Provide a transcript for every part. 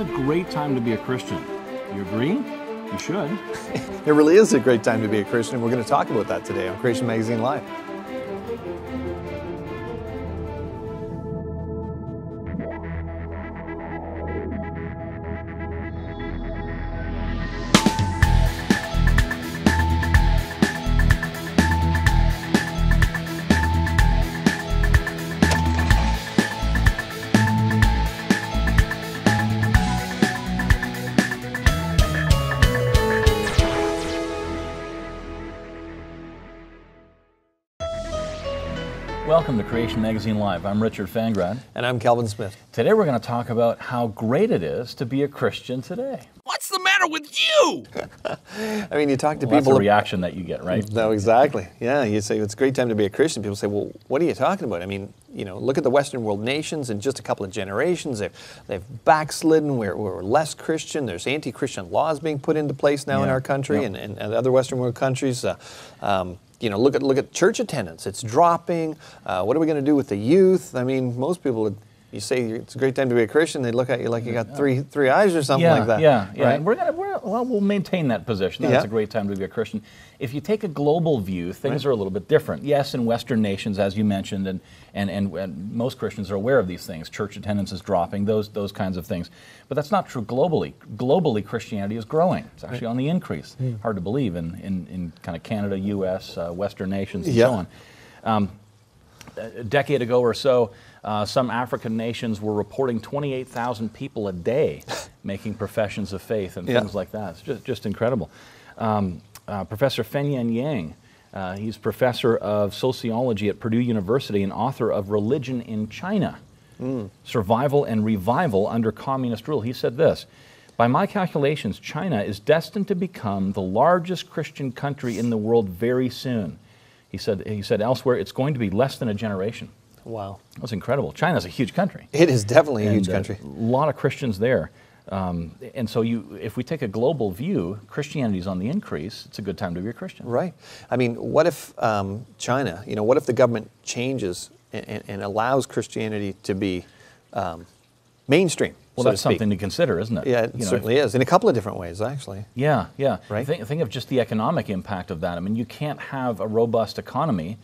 is a great time to be a Christian. You agree? You should. It really is a great time to be a Christian, and we're going to talk about that today on Creation Magazine Live. Welcome to Creation Magazine Live. I'm Richard Fangrad. And I'm Calvin Smith. Today we're going to talk about how great it is to be a Christian today. What's the matter with you? I mean, you talk to people... That's the reaction that you get, right? No, exactly. Yeah, you say it's a great time to be a Christian. People say, well, what are you talking about? I mean, you know, look at the Western world nations in just a couple of generations. They've backslidden. We're less Christian. There's anti-Christian laws being put into place now in our country and other Western world countries. You know, look at church attendance. It's dropping. What are we going to do with the youth? I mean, most people, you say it's a great time to be a Christian, they look at you like you got three eyes or something like that. Yeah. Right? And we'll maintain that position. That's a great time to be a Christian. If you take a global view, things are a little bit different. Yes, in Western nations, as you mentioned, and most Christians are aware of these things. Church attendance is dropping, those kinds of things. But that's not true globally. Globally, Christianity is growing. It's actually on the increase. Hard to believe in kind of Canada, U.S., Western nations, and so on. A decade ago or so, some African nations were reporting 28,000 people a day making professions of faith and things like that. It's just incredible. Professor Fenyan Yang, he's professor of sociology at Purdue University and author of Religion in China: Survival and Revival Under Communist Rule. He said this: by my calculations, China is destined to become the largest Christian country in the world very soon. He said elsewhere, it's going to be less than a generation. Wow. That's incredible. China's a huge country. It is definitely a huge country. A lot of Christians there. And so if we take a global view, Christianity's on the increase. It's a good time to be a Christian. Right. I mean, what if China, you know, what if the government changes and allows Christianity to be mainstream? Well, so that's something to consider, isn't it? Yeah, it certainly is, in a couple of different ways, actually. Yeah. Right? Think of just the economic impact of that. I mean, you can't have a robust economy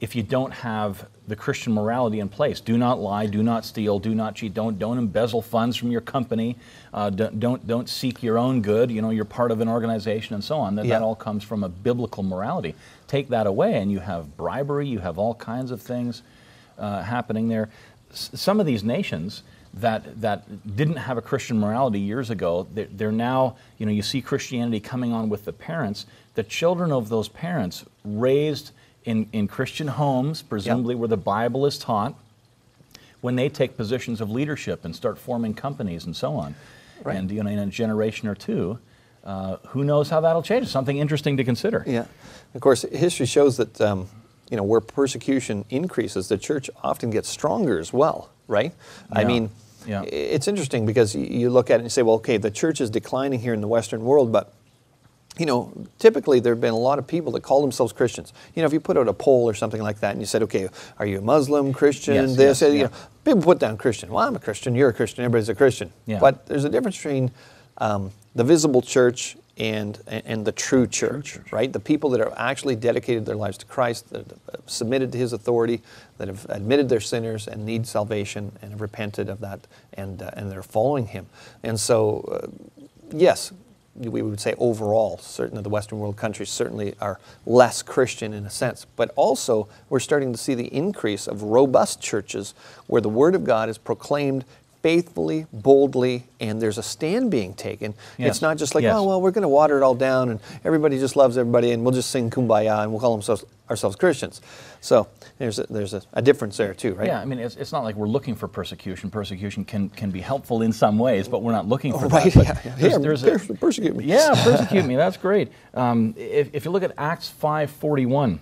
if you don't have the Christian morality in place. Do not lie, do not steal, do not cheat, don't embezzle funds from your company, don't seek your own good, you know, you're part of an organization and so on. That all comes from a biblical morality. Take that away and you have bribery, you have all kinds of things happening there. Some of these nations that didn't have a Christian morality years ago, they're now, you know, you see Christianity coming on with the parents. The children of those parents raised in Christian homes, presumably where the Bible is taught, when they take positions of leadership and start forming companies and so on. Right. And, you know, in a generation or two, who knows how that'll change? Something interesting to consider. Yeah. Of course, history shows that, you know, where persecution increases, the church often gets stronger as well, right? Yeah. I mean... Yeah. It's interesting because you look at it and say, well, okay, the church is declining here in the Western world, but, you know, typically there have been a lot of people that call themselves Christians. You know, if you put out a poll or something like that and you said, okay, are you a Muslim, Christian, you know, people put down Christian. Well, I'm a Christian, you're a Christian, everybody's a Christian. Yeah. But there's a difference between the visible church and the true church, right? The people that have actually dedicated their lives to Christ, that have submitted to His authority, that have admitted they're sinners and need salvation and have repented of that and they're following Him. And so, yes, we would say overall, certain of the Western world countries certainly are less Christian in a sense, but also we're starting to see the increase of robust churches where the Word of God is proclaimed faithfully, boldly, and there's a stand being taken. Yes. It's not just like, oh, well, we're going to water it all down, and everybody just loves everybody, and we'll just sing Kumbaya, and we'll call ourselves Christians. So there's a difference there too, right? Yeah, I mean, it's not like we're looking for persecution. Persecution can be helpful in some ways, but we're not looking for that. Right, persecute me. Yeah, persecute me, that's great. If you look at Acts 5:41,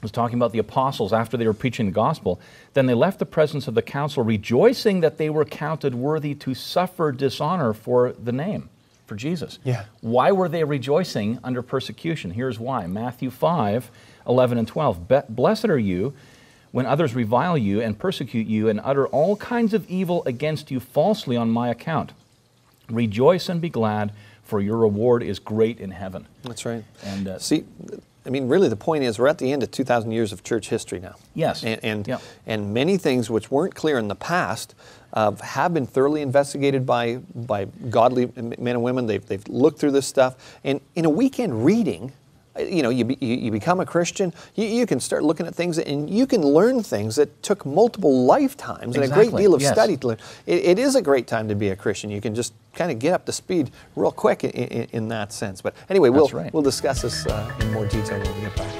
was talking about the apostles after they were preaching the gospel. Then they left the presence of the council rejoicing that they were counted worthy to suffer dishonor for the name, for Jesus. Yeah. Why were they rejoicing under persecution? Here's why. Matthew 5:11 and 12. Blessed are you when others revile you and persecute you and utter all kinds of evil against you falsely on my account. Rejoice and be glad, for your reward is great in heaven. That's right. And see, I mean, really the point is we're at the end of 2,000 years of church history now. Yes. And many things which weren't clear in the past have been thoroughly investigated by godly men and women. They've looked through this stuff. And in a weekend reading, you know, you become a Christian, you can start looking at things, and you can learn things that took multiple lifetimes and a great deal of study to learn. It is a great time to be a Christian. You can just kind of get up to speed real quick in that sense. But anyway, we'll discuss this in more detail when we get back.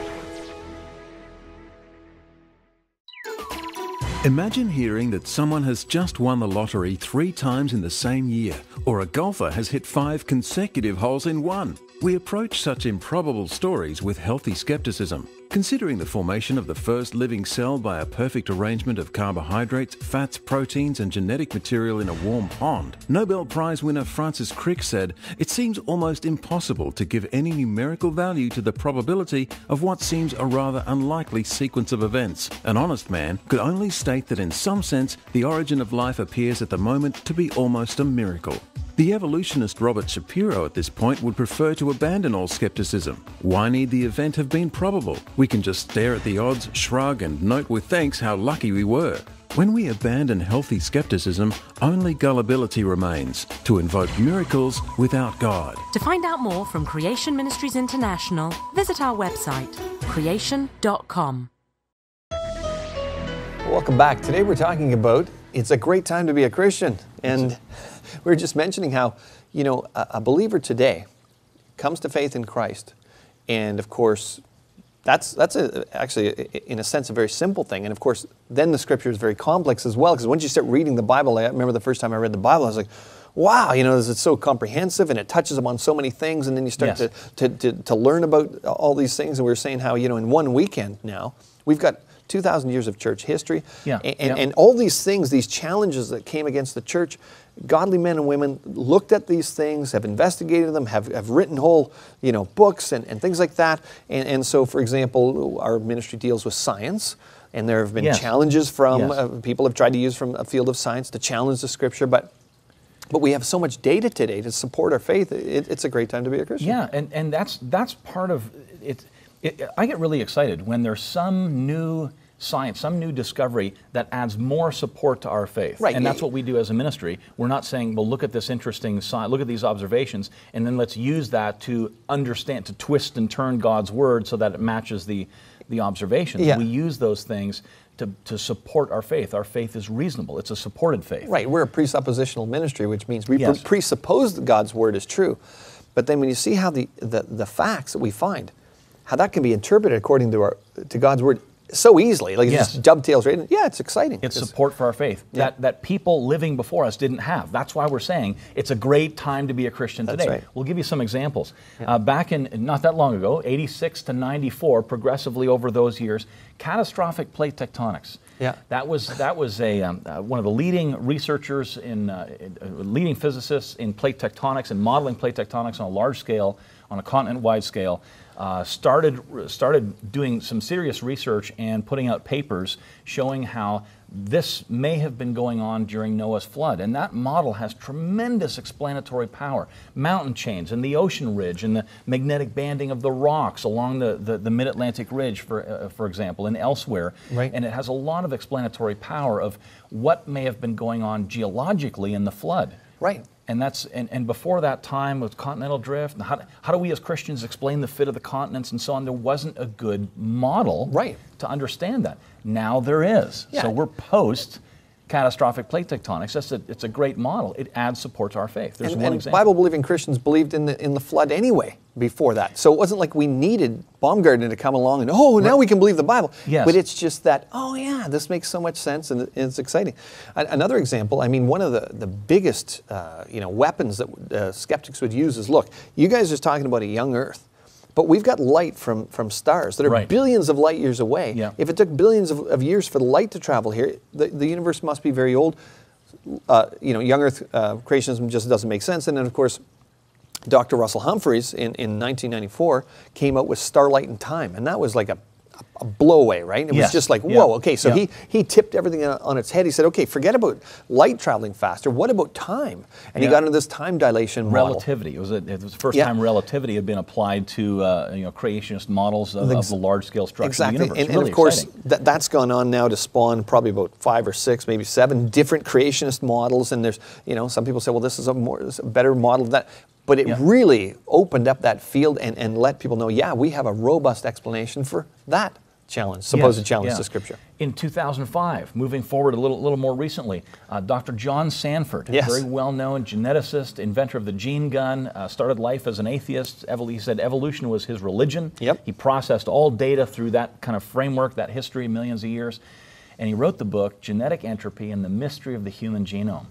Imagine hearing that someone has just won the lottery 3 times in the same year, or a golfer has hit 5 consecutive holes in one. We approach such improbable stories with healthy skepticism, considering the formation of the first living cell by a perfect arrangement of carbohydrates, fats, proteins and genetic material in a warm pond. Nobel Prize winner Francis Crick said, "It seems almost impossible to give any numerical value to the probability of what seems a rather unlikely sequence of events. An honest man could only state that in some sense the origin of life appears at the moment to be almost a miracle." The evolutionist Robert Shapiro at this point would prefer to abandon all skepticism. Why need the event have been probable? We can just stare at the odds, shrug and note with thanks how lucky we were. When we abandon healthy skepticism, only gullibility remains, to invoke miracles without God. To find out more from Creation Ministries International, visit our website, creation.com. Welcome back. Today we're talking about it's a great time to be a Christian, and we were just mentioning how, you know, a believer today comes to faith in Christ, and of course, that's actually in a sense a very simple thing. And of course, then the Scripture is very complex as well, because once you start reading the Bible, I remember the first time I read the Bible, I was like, wow, you know, this is so comprehensive, and it touches upon so many things, and then you start to learn about all these things. And we were saying how, you know, in one weekend now we've got 2,000 years of church history, and all these things, these challenges that came against the church. Godly men and women looked at these things, have investigated them, have written whole, you know, books and things like that. And so, for example, our ministry deals with science, and there have been challenges from people have tried to use from a field of science to challenge the Scripture, but we have so much data today to support our faith. It's a great time to be a Christian. Yeah, and that's part of it. I get really excited when there's some new science, some new discovery that adds more support to our faith. Right. And that's what we do as a ministry. We're not saying, well, look at this interesting science, look at these observations, and then let's use that to understand, to twist and turn God's word so that it matches the observations. Yeah. We use those things to support our faith. Our faith is reasonable. It's a supported faith. Right. We're a presuppositional ministry, which means we presuppose that God's word is true. But then when you see how the facts that we find, how that can be interpreted according to God's word so easily, like it just dovetails right in. Yeah, it's exciting. It's support for our faith that people living before us didn't have. That's why we're saying it's a great time to be a Christian today. That's right. We'll give you some examples. Yeah. Back in, not that long ago, 86 to 94, progressively over those years, catastrophic plate tectonics. Yeah, that was a one of the leading researchers leading physicists in plate tectonics and modeling plate tectonics on a large scale, on a continent-wide scale. Started doing some serious research and putting out papers showing how this may have been going on during Noah's flood. And that model has tremendous explanatory power. Mountain chains and the ocean ridge and the magnetic banding of the rocks along the mid-Atlantic ridge, for example, and elsewhere. Right. And it has a lot of explanatory power of what may have been going on geologically in the flood. Right. And that's and before that time with continental drift, and how do we as Christians explain the fit of the continents and so on? There wasn't a good model to understand that. Now there is. Yeah. So we're post-catastrophic plate tectonics. It's a great model. It adds support to our faith. There's one example. Bible-believing Christians believed in the flood anyway before that. So it wasn't like we needed Baumgartner to come along and, oh, now we can believe the Bible. Yes. But it's just that, oh yeah, this makes so much sense, and it's exciting. Another example, I mean, one of the biggest weapons that skeptics would use is, look, you guys are just talking about a young earth, but we've got light from stars that are billions of light years away. Yeah. If it took billions of years for the light to travel here, the universe must be very old. Young earth creationism just doesn't make sense. And then, of course, Dr. Russell Humphreys in 1994 came out with Starlight and Time, and that was like a a blow away, right? It was just like, whoa, okay. So he tipped everything on its head. He said, okay, forget about light traveling faster. What about time? And he got into this time dilation relativity. It was the first time relativity had been applied to you know, creationist models of the large-scale structure of the universe. Exactly, and of course, that's gone on now to spawn probably about 5 or 6, maybe 7 different creationist models. And there's, you know, some people say, well, this is a better model of that. But it really opened up that field and let people know, yeah, we have a robust explanation for that challenge, supposed challenge to Scripture. In 2005, moving forward a little more recently, Dr. John Sanford, a very well-known geneticist, inventor of the gene gun, started life as an atheist. He said evolution was his religion. He processed all data through that kind of framework, that history, millions of years. And he wrote the book, Genetic Entropy and the Mystery of the Human Genome.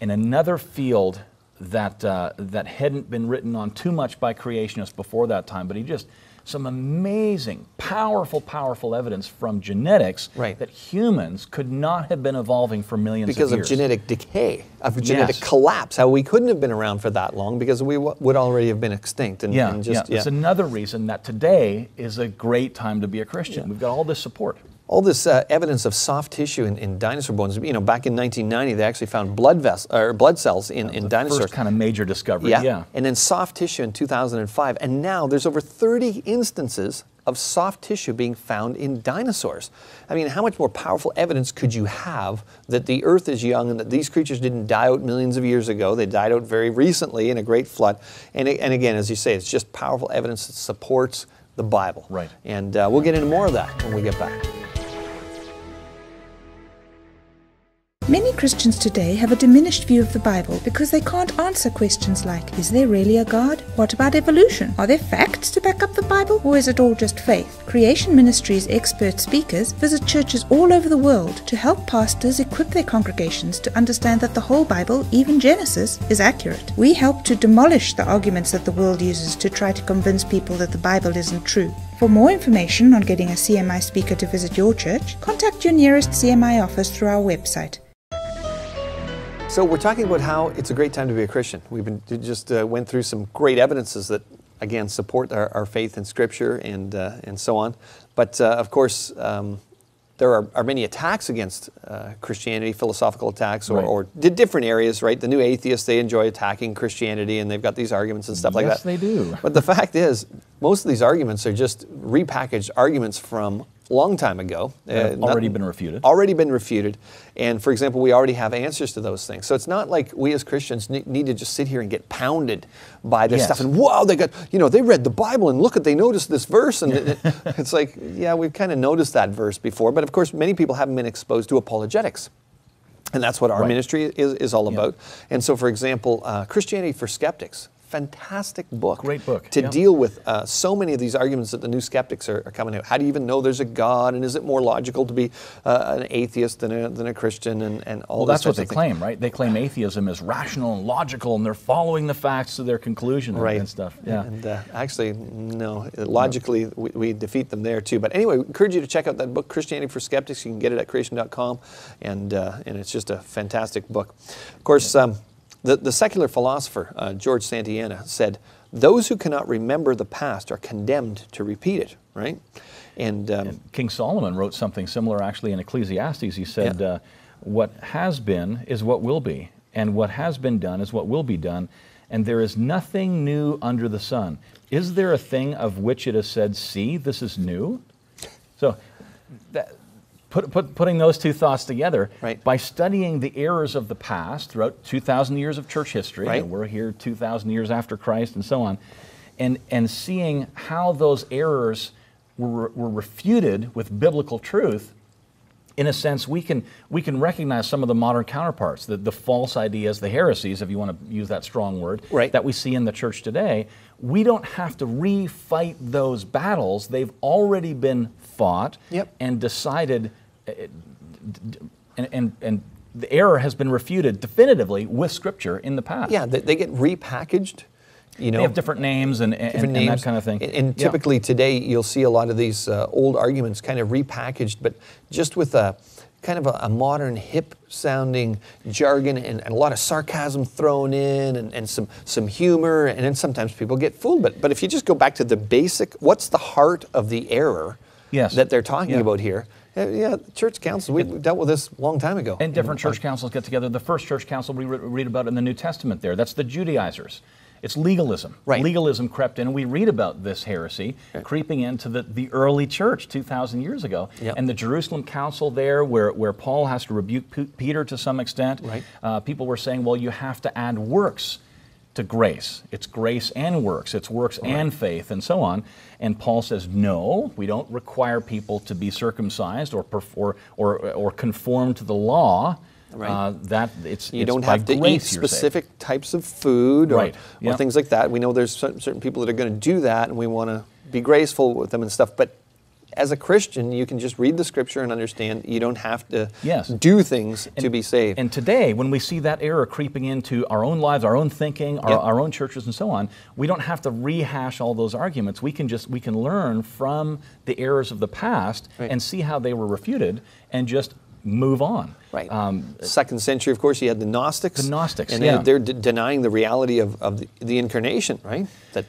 In another field that, that hadn't been written on too much by creationists before that time, but he just... some amazing, powerful evidence from genetics that humans could not have been evolving for millions of years. Because of genetic decay, of genetic collapse, how we couldn't have been around for that long because we would already have been extinct. And, that's another reason that today is a great time to be a Christian. We've got all this support. All this evidence of soft tissue in dinosaur bones. You know, back in 1990, they actually found blood cells in dinosaurs. First kind of major discovery. And then soft tissue in 2005, and now there's over 30 instances of soft tissue being found in dinosaurs. I mean, how much more powerful evidence could you have that the Earth is young and that these creatures didn't die out millions of years ago? They died out very recently in a great flood. And again, as you say, it's just powerful evidence that supports the Bible. Right. And we'll get into more of that when we get back. Many Christians today have a diminished view of the Bible because they can't answer questions like, is there really a God? What about evolution? Are there facts to back up the Bible? Or is it all just faith? Creation Ministries expert speakers visit churches all over the world to help pastors equip their congregations to understand that the whole Bible, even Genesis, is accurate. We help to demolish the arguments that the world uses to try to convince people that the Bible isn't true. For more information on getting a CMI speaker to visit your church, contact your nearest CMI office through our website. So we're talking about how it's a great time to be a Christian. We've been, went through some great evidences that, again, support our faith in Scripture and so on. But, of course, there are many attacks against Christianity, philosophical attacks or different areas, right? The new atheists, they enjoy attacking Christianity and they've got these arguments and stuff like that. Yes, they do. But the fact is, most of these arguments are just repackaged arguments from long time ago. Already been refuted. And for example, we already have answers to those things. So it's not like we as Christians need to just sit here and get pounded by this stuff. And wow, they got, you know, they read the Bible and look at, they noticed this verse. And it's like, yeah, we've kind of noticed that verse before. But of course, many people haven't been exposed to apologetics. And that's what our ministry is all about. And so for example, Christianity for Skeptics. Fantastic book. Great book. To deal with so many of these arguments that the new skeptics are coming out. How do you even know there's a God? And is it more logical to be an atheist than a Christian? And all that's what they claim, right? They claim atheism is rational and logical, and they're following the facts to their conclusion and stuff. Yeah. And actually, no. Logically, we defeat them there too. But anyway, we encourage you to check out that book, Christianity for Skeptics. You can get it at creation.com, and it's just a fantastic book. Of course. The secular philosopher, George Santayana, said, those who cannot remember the past are condemned to repeat it, right? And King Solomon wrote something similar actually in Ecclesiastes. He said, what has been is what will be, and what has been done is what will be done, and there is nothing new under the sun. Is there a thing of which it is said, see, this is new? So that... Putting those two thoughts together, by studying the errors of the past throughout 2,000 years of church history, and we're here 2,000 years after Christ and so on, and seeing how those errors were refuted with biblical truth, in a sense, we can recognize some of the modern counterparts, the false ideas, the heresies, if you want to use that strong word, that we see in the church today. We don't have to refight those battles. They've already been fought and decided... And the error has been refuted definitively with Scripture in the past. Yeah, they get repackaged. You know, they have different names and that kind of thing. And typically today you'll see a lot of these old arguments kind of repackaged, but just with a kind of a modern hip-sounding jargon and a lot of sarcasm thrown in and some humor, and then sometimes people get fooled. But if you just go back to the basic, what's the heart of the error? yes. that they're talking yeah. about here. Yeah, church councils, we dealt with this a long time ago. And different church councils get together. The first church council we read about in the New Testament there, that's the Judaizers. It's legalism. Right. Legalism crept in, and we read about this heresy right. creeping into the early church 2,000 years ago. Yep. And the Jerusalem Council there, where Paul has to rebuke Peter to some extent, right. People were saying, well, you have to add works to grace. It's grace and works. It's works right. and faith and so on. And Paul says, no, we don't require people to be circumcised or conform to the law. Right. That you don't have to eat specific types of food or, right. yep. or things like that. We know there's certain people that are going to do that, and we want to be graceful with them and stuff. But as a Christian, you can just read the Scripture and understand you don't have to yes. do things to be saved. And today, when we see that error creeping into our own lives, our own thinking, yep. our own churches and so on, we don't have to rehash all those arguments. We can learn from the errors of the past right. and see how they were refuted and just move on. Right. Second century, of course, you had the Gnostics. The Gnostics, and yeah. they're denying the reality of the incarnation, right? That,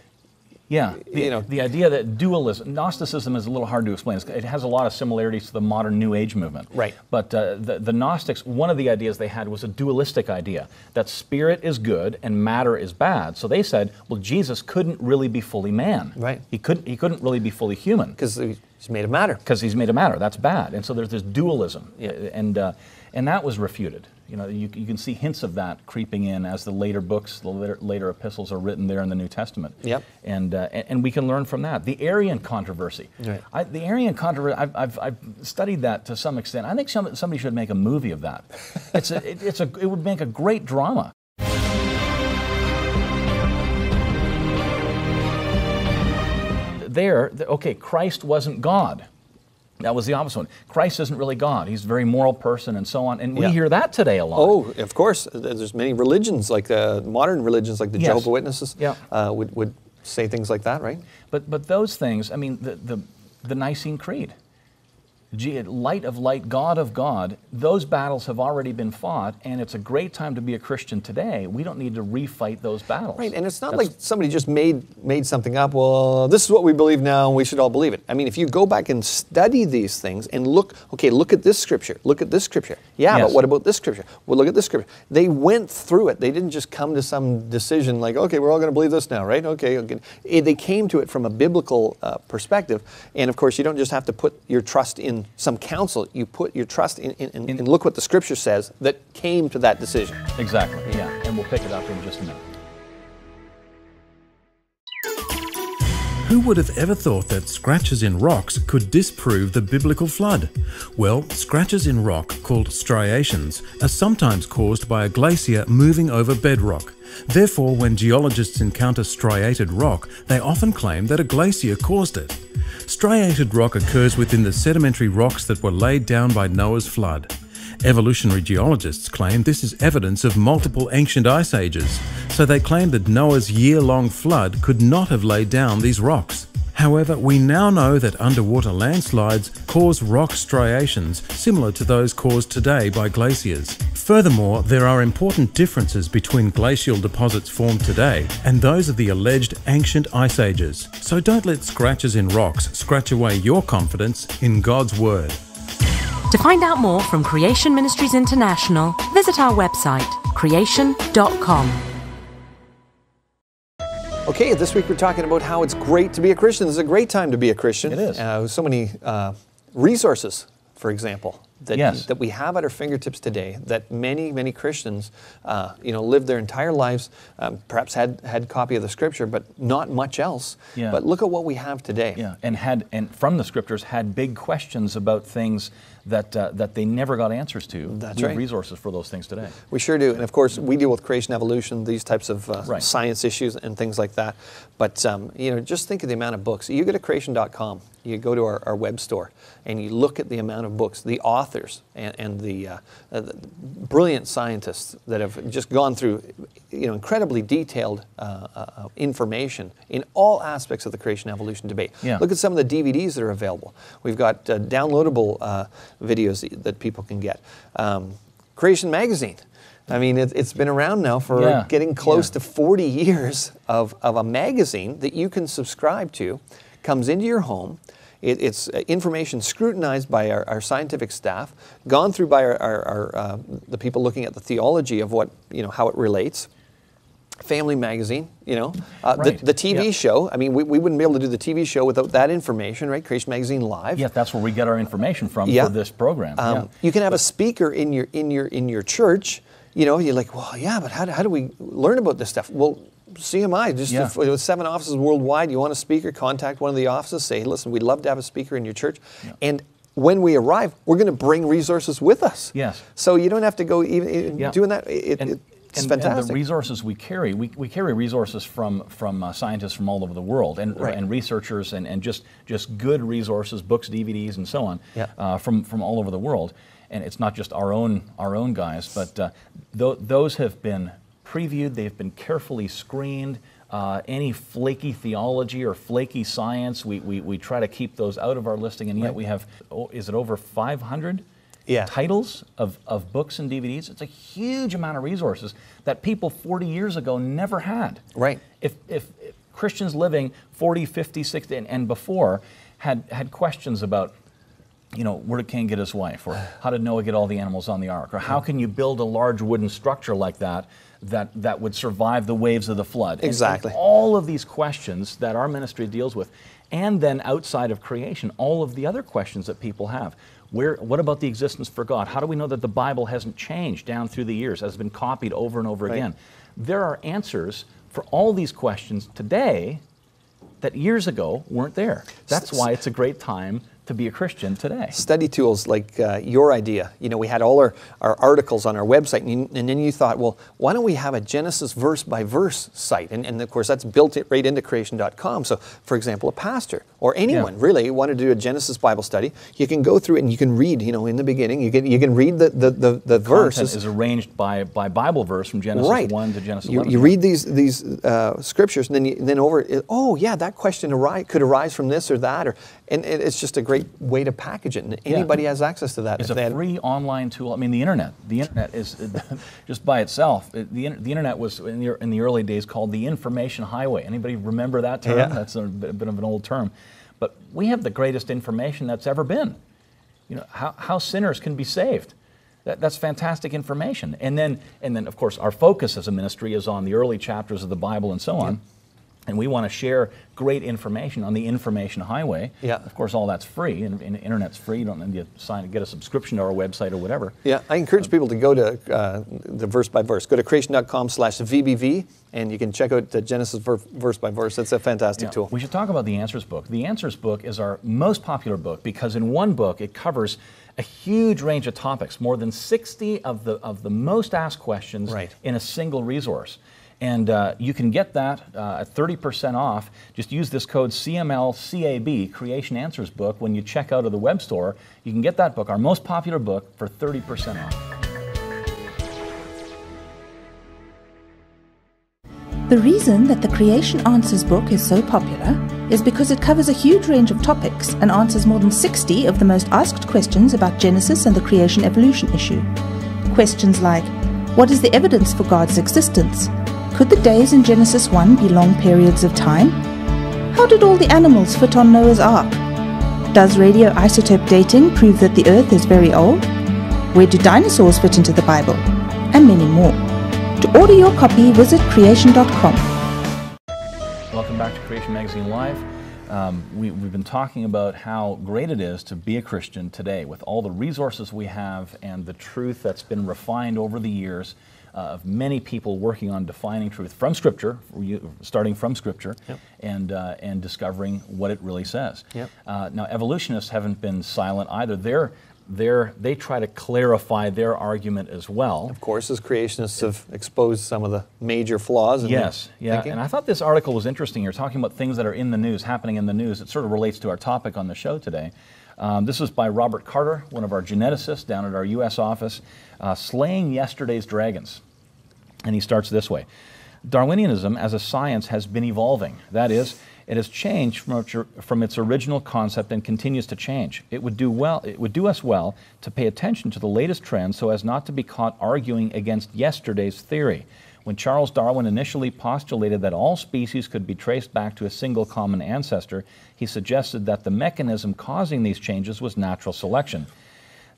yeah. The idea that dualism, Gnosticism is a little hard to explain. It has a lot of similarities to the modern New Age movement. Right. But the Gnostics, one of the ideas they had was a dualistic idea, that spirit is good and matter is bad. So they said, well, Jesus couldn't really be fully man. Right. He couldn't really be fully human. Because he's made of matter. Because he's made of matter. That's bad. And so there's this dualism. Yeah. And that was refuted. You know, you can see hints of that creeping in as the later books, the later epistles are written there in the New Testament. Yep. And we can learn from that. The Arian controversy. Right. The Arian controversy, I've studied that to some extent. I think somebody should make a movie of that. It would make a great drama. Okay, Christ wasn't God. That was the obvious one. Christ isn't really God. He's a very moral person and so on. And yeah. we hear that today a lot. Oh, of course. There's many religions, like the modern religions, like the yes. Jehovah's Witnesses, yeah. would say things like that, right? But those things, I mean, the Nicene Creed, light of light, God of God, those battles have already been fought, and it's a great time to be a Christian today. We don't need to refight those battles. Right, and it's not like somebody just made something up, well, this is what we believe now, and we should all believe it. I mean, if you go back and study these things and look at this scripture, Yeah, yes. but what about this scripture? Well, look at this scripture. They went through it. They didn't just come to some decision like, okay, we're all going to believe this now, right? Okay. They came to it from a biblical perspective, and of course, you don't just have to put your trust in some counsel, you put your trust in look what the Scripture says that came to that decision. Exactly, yeah, and we'll pick it up in just a minute. Who would have ever thought that scratches in rocks could disprove the biblical flood? Well, scratches in rock, called striations, are sometimes caused by a glacier moving over bedrock. Therefore, when geologists encounter striated rock, they often claim that a glacier caused it. Striated rock occurs within the sedimentary rocks that were laid down by Noah's flood. Evolutionary geologists claim this is evidence of multiple ancient ice ages, so they claim that Noah's year-long flood could not have laid down these rocks. However, we now know that underwater landslides cause rock striations similar to those caused today by glaciers. Furthermore, there are important differences between glacial deposits formed today and those of the alleged ancient ice ages. So don't let scratches in rocks scratch away your confidence in God's Word. To find out more from Creation Ministries International, visit our website, creation.com. Okay, this week we're talking about how it's great to be a Christian. This is a great time to be a Christian. It is. So many resources, for example, that, yes. that we have at our fingertips today that many, many Christians lived their entire lives, perhaps had copy of the Scripture, but not much else. Yeah. But look at what we have today. Yeah, and from the Scriptures had big questions about things that they never got answers to. That's right. We have resources for those things today. We sure do. And of course, we deal with creation, evolution, these types of right. science issues and things like that. But just think of the amount of books. You go to creation.com, you go to our web store, and you look at the amount of books, the authors, and the brilliant scientists that have just gone through incredibly detailed information in all aspects of the creation-evolution debate. Yeah. Look at some of the DVDs that are available. We've got downloadable videos that people can get. Creation Magazine. I mean, it's been around now for yeah. getting close yeah. to 40 years of a magazine that you can subscribe to, comes into your home. It's information scrutinized by our scientific staff, gone through by the people looking at the theology of what, how it relates. Family magazine, right. the TV show. I mean, we wouldn't be able to do the TV show without that information, right? Creation Magazine Live. Yeah, that's where we get our information from for this program. You can have a speaker in your church. You're like, well, yeah, but how do we learn about this stuff? Well, CMI, just with 7 offices worldwide. You want a speaker? Contact one of the offices. Say, listen, we'd love to have a speaker in your church, and when we arrive, we're going to bring resources with us. Yes. So you don't have to go even doing that. And the resources we carry, we carry resources from scientists from all over the world and researchers and just good resources, books, DVDs, and so on, from all over the world. And it's not just our own guys, but those have been previewed. They've been carefully screened. Any flaky theology or flaky science, we try to keep those out of our listing. And yet we have, is it over 500? Titles of books and DVDs. It's a huge amount of resources that people 40 years ago never had. Right. If Christians living 40, 50, 60, and before had questions about, where did Cain get his wife? Or how did Noah get all the animals on the ark? Or how can you build a large wooden structure like that would survive the waves of the flood? Exactly. And all of these questions that our ministry deals with. And then outside of creation, all of the other questions that people have. What about the existence for God? How do we know that the Bible hasn't changed down through the years, has been copied over and over again? There are answers for all these questions today that years ago weren't there. That's why it's a great time to be a Christian today. Study tools like your idea. We had all our articles on our website, and then you thought, well, why don't we have a Genesis verse-by-verse site? And of course, that's built right into creation.com. So, for example, a pastor or anyone really wanted to do a Genesis Bible study, you can go through it and you can read, in the beginning, you can read the verses. Content is arranged by Bible verse from Genesis 1 to Genesis 11. You read these scriptures, and then that question could arise from this or that, and it's just a great way to package it, and anybody has access to that. It's a free online tool. I mean, the internet is just by itself. The internet was in the early days called the information highway. Anybody remember that term? Yeah. That's a bit of an old term, but we have the greatest information that's ever been. How sinners can be saved. That's fantastic information. And then of course our focus as a ministry is on the early chapters of the Bible and so on. Yeah. And we want to share great information on the information highway. Yeah. Of course, all that's free, and the internet's free. You don't need to get a subscription to our website or whatever. Yeah, I encourage people to go to the verse by verse. Go to creation.com/VBV, and you can check out the Genesis verse by verse. That's a fantastic tool. We should talk about the Answers book. The Answers book is our most popular book because in one book it covers a huge range of topics, more than 60 of the most asked questions in a single resource. And you can get that at 30% off. Just use this code CMLCAB, Creation Answers Book, when you check out of the web store. You can get that book, our most popular book, for 30% off. The reason that the Creation Answers book is so popular is because it covers a huge range of topics and answers more than 60 of the most asked questions about Genesis and the creation evolution issue. Questions like, what is the evidence for God's existence? Could the days in Genesis 1 be long periods of time? How did all the animals fit on Noah's Ark? Does radioisotope dating prove that the Earth is very old? Where do dinosaurs fit into the Bible? And many more. To order your copy, visit creation.com. Welcome back to Creation Magazine Live. We've been talking about how great it is to be a Christian today with all the resources we have and the truth that's been refined over the years. Of many people working on defining truth from Scripture, starting from Scripture, and discovering what it really says. Yep. Now, evolutionists haven't been silent either. They try to clarify their argument as well. Of course, as creationists have exposed some of the major flaws in thinking. And I thought this article was interesting. You're talking about things that are in the news, happening in the news. It sort of relates to our topic on the show today. This is by Robert Carter, one of our geneticists down at our U.S. office, Slaying Yesterday's Dragons. And he starts this way. Darwinianism as a science has been evolving. That is, it has changed from its original concept and continues to change. It would do us well to pay attention to the latest trends so as not to be caught arguing against yesterday's theory. When Charles Darwin initially postulated that all species could be traced back to a single common ancestor, he suggested that the mechanism causing these changes was natural selection.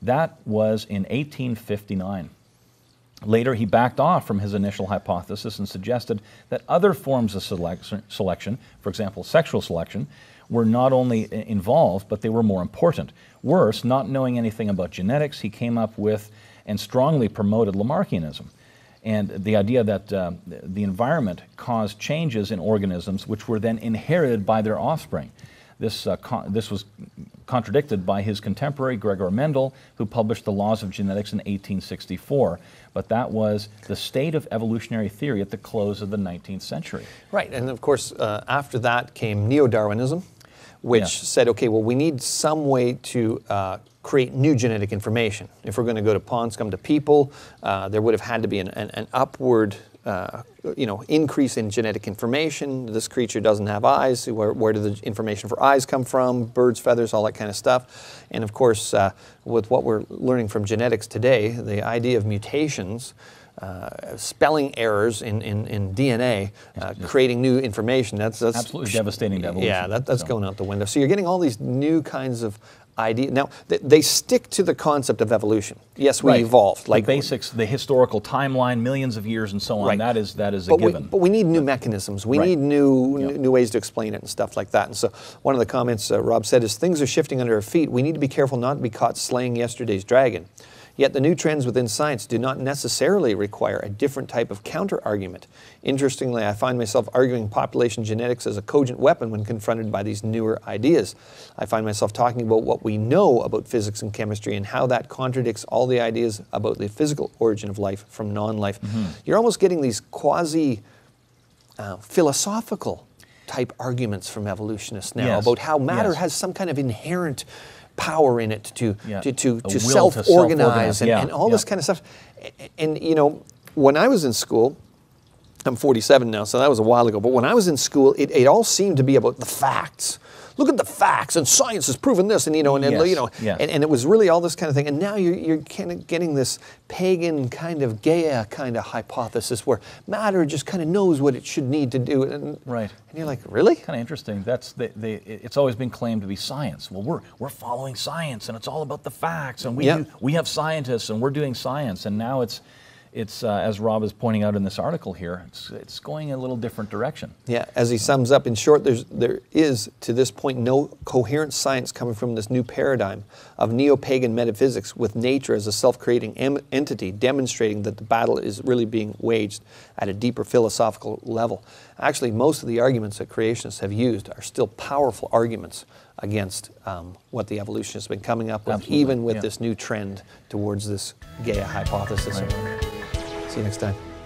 That was in 1859. Later, he backed off from his initial hypothesis and suggested that other forms of selection, for example, sexual selection, were not only involved, but they were more important. Worse, not knowing anything about genetics, he came up with and strongly promoted Lamarckianism, and the idea that the environment caused changes in organisms which were then inherited by their offspring. This was contradicted by his contemporary Gregor Mendel, who published The Laws of Genetics in 1864. But that was the state of evolutionary theory at the close of the 19th century. Right, and of course, after that came Neo-Darwinism, which said, okay, well, we need some way to create new genetic information. If we're going to go to ponds, come to people, there would have had to be an upward increase in genetic information. This creature doesn't have eyes. Where did the information for eyes come from? Birds, feathers, all that kind of stuff. And of course, with what we're learning from genetics today, the idea of mutations, spelling errors in DNA, creating new information, that's absolutely devastating to evolution. Yeah, that's going out the window. So you're getting all these new kinds of idea. Now, they stick to the concept of evolution. Yes, we evolved. Like the basics, the historical timeline, millions of years and so on, that is a given. But we need new mechanisms. We need new ways to explain it and stuff like that. And so one of the comments Rob said is, things are shifting under our feet. We need to be careful not to be caught slaying yesterday's dragon. Yet the new trends within science do not necessarily require a different type of counter-argument. Interestingly, I find myself arguing population genetics as a cogent weapon when confronted by these newer ideas. I find myself talking about what we know about physics and chemistry and how that contradicts all the ideas about the physical origin of life from non-life. Mm-hmm. You're almost getting these quasi-philosophical type arguments from evolutionists now about how matter has some kind of inherent power in it to self-organize and all this kind of stuff. And you know, when I was in school, I'm 47 now, so that was a while ago, but when I was in school, it all seemed to be about the facts. Look at the facts, and science has proven this, and you know, and it was really all this kind of thing. And now you're kind of getting this pagan kind of Gaia kind of hypothesis where matter just kind of knows what it should need to do. And, and you're like, really? Kind of interesting. That's it's always been claimed to be science. Well, we're following science, and it's all about the facts, and we have scientists, and we're doing science, and now it's as Rob is pointing out in this article here, it's going a little different direction. Yeah, as he sums up, in short, there is, to this point, no coherent science coming from this new paradigm of neo-pagan metaphysics with nature as a self-creating entity, demonstrating that the battle is really being waged at a deeper philosophical level. Actually, most of the arguments that creationists have used are still powerful arguments against what the evolutionists have been coming up with, even with this new trend towards this Gaia hypothesis. Right. See you next time.